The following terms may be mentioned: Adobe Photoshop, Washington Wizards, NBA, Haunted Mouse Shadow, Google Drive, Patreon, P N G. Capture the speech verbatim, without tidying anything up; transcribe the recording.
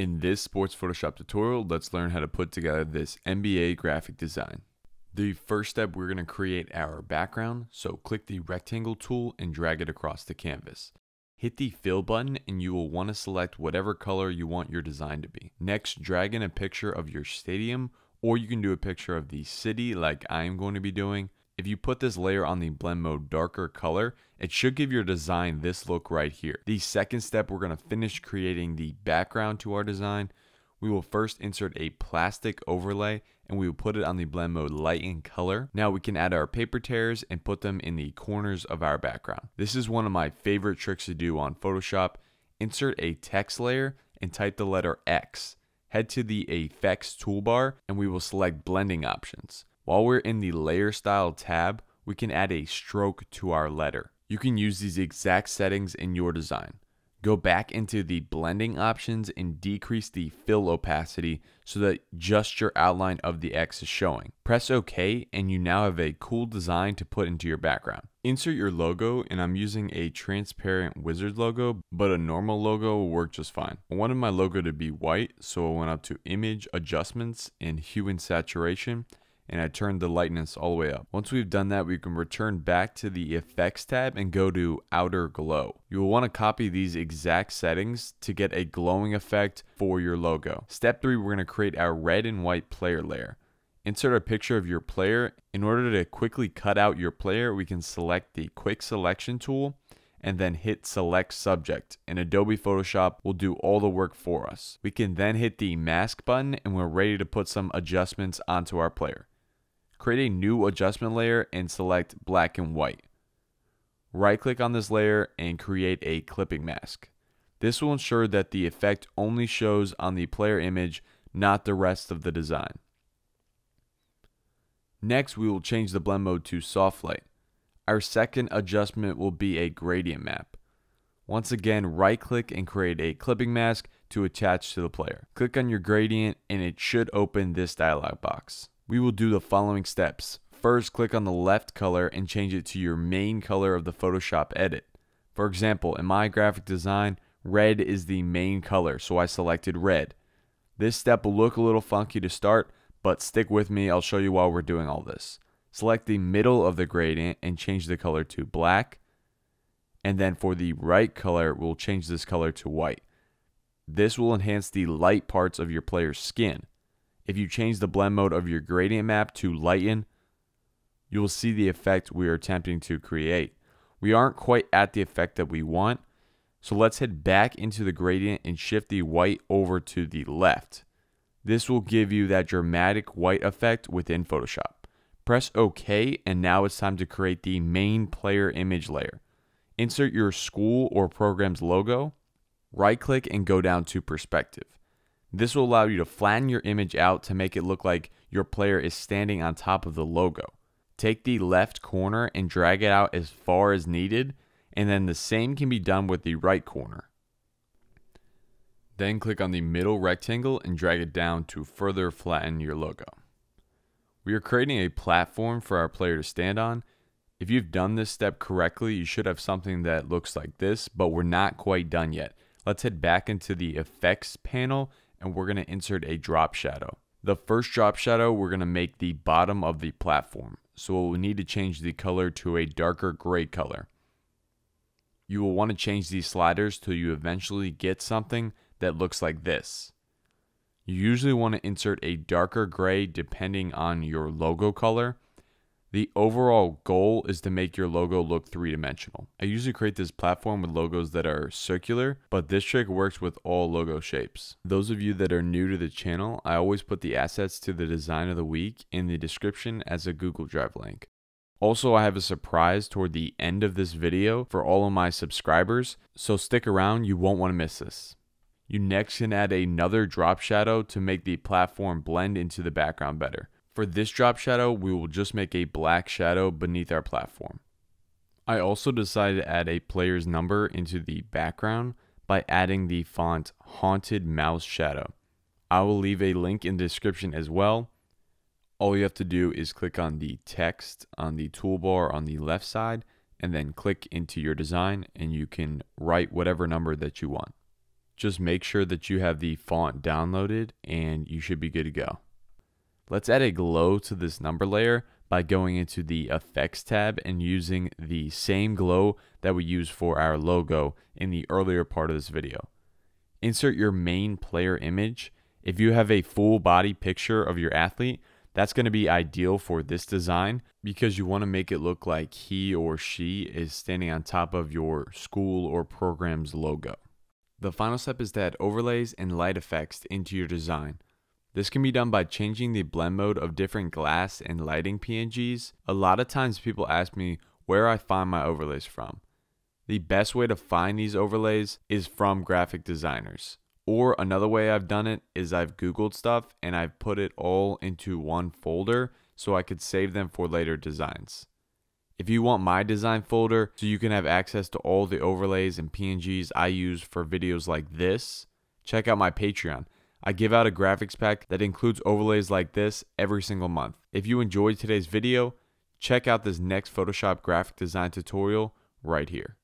In this sports Photoshop tutorial, let's learn how to put together this N B A graphic design. The first step, we're going to create our background, so click the rectangle tool and drag it across the canvas. Hit the fill button and you will want to select whatever color you want your design to be. Next, drag in a picture of your stadium, or you can do a picture of the city like I'm going to be doing. If you put this layer on the blend mode darker color, it should give your design this look right here. The second step, we're going to finish creating the background to our design. We will first insert a plastic overlay and we will put it on the blend mode light and color. Now we can add our paper tears and put them in the corners of our background. This is one of my favorite tricks to do on Photoshop. Insert a text layer and type the letter X. Head to the Effects toolbar and we will select blending options. While we're in the layer style tab, we can add a stroke to our letter. You can use these exact settings in your design. Go back into the blending options and decrease the fill opacity so that just your outline of the X is showing. Press OK and you now have a cool design to put into your background. Insert your logo, and I'm using a transparent wizard logo, but a normal logo will work just fine. I wanted my logo to be white, so I went up to Image, Adjustments, and Hue and Saturation, and I turned the lightness all the way up. Once we've done that, we can return back to the Effects tab and go to Outer Glow. You will want to copy these exact settings to get a glowing effect for your logo. Step three, we're going to create our red and white player layer. Insert a picture of your player. In order to quickly cut out your player, we can select the Quick Selection tool and then hit Select Subject, and Adobe Photoshop will do all the work for us. We can then hit the Mask button and we're ready to put some adjustments onto our player. Create a new adjustment layer and select black and white. Right click on this layer and create a clipping mask. This will ensure that the effect only shows on the player image, not the rest of the design. Next, we will change the blend mode to soft light. Our second adjustment will be a gradient map. Once again, right click and create a clipping mask to attach to the player. Click on your gradient and it should open this dialog box. We will do the following steps. First, click on the left color and change it to your main color of the Photoshop edit. For example, in my graphic design, red is the main color, so I selected red. This step will look a little funky to start, but stick with me, I'll show you while we're doing all this. Select the middle of the gradient and change the color to black. And then for the right color, we'll change this color to white. This will enhance the light parts of your player's skin. If you change the blend mode of your gradient map to lighten, you will see the effect we are attempting to create. We aren't quite at the effect that we want, so let's head back into the gradient and shift the white over to the left. This will give you that dramatic white effect within Photoshop. Press OK, and now it's time to create the main player image layer. Insert your school or program's logo, right click and go down to perspective. This will allow you to flatten your image out to make it look like your player is standing on top of the logo. Take the left corner and drag it out as far as needed, and then the same can be done with the right corner. Then click on the middle rectangle and drag it down to further flatten your logo. We are creating a platform for our player to stand on. If you've done this step correctly, you should have something that looks like this, but we're not quite done yet. Let's head back into the Effects panel and we're going to insert a drop shadow. The first drop shadow, we're going to make the bottom of the platform, so we'll need to change the color to a darker gray color. You will want to change these sliders till you eventually get something that looks like this. You usually want to insert a darker gray depending on your logo color. The overall goal is to make your logo look three-dimensional. I usually create this platform with logos that are circular, but this trick works with all logo shapes. Those of you that are new to the channel, I always put the assets to the design of the week in the description as a Google Drive link. Also, I have a surprise toward the end of this video for all of my subscribers, so stick around, you won't want to miss this. You next can add another drop shadow to make the platform blend into the background better. For this drop shadow, we will just make a black shadow beneath our platform. I also decided to add a player's number into the background by adding the font Haunted Mouse Shadow. I will leave a link in the description as well. All you have to do is click on the text on the toolbar on the left side and then click into your design, and you can write whatever number that you want. Just make sure that you have the font downloaded and you should be good to go. Let's add a glow to this number layer by going into the Effects tab and using the same glow that we used for our logo in the earlier part of this video. Insert your main player image. If you have a full body picture of your athlete, that's going to be ideal for this design because you want to make it look like he or she is standing on top of your school or program's logo. The final step is to add overlays and light effects into your design. This can be done by changing the blend mode of different glass and lighting P N Gs. A lot of times people ask me where I find my overlays from. The best way to find these overlays is from graphic designers. Or another way I've done it is I've Googled stuff and I've put it all into one folder so I could save them for later designs. If you want my design folder so you can have access to all the overlays and P N Gs I use for videos like this, check out my Patreon. I give out a graphics pack that includes overlays like this every single month. If you enjoyed today's video, check out this next Photoshop graphic design tutorial right here.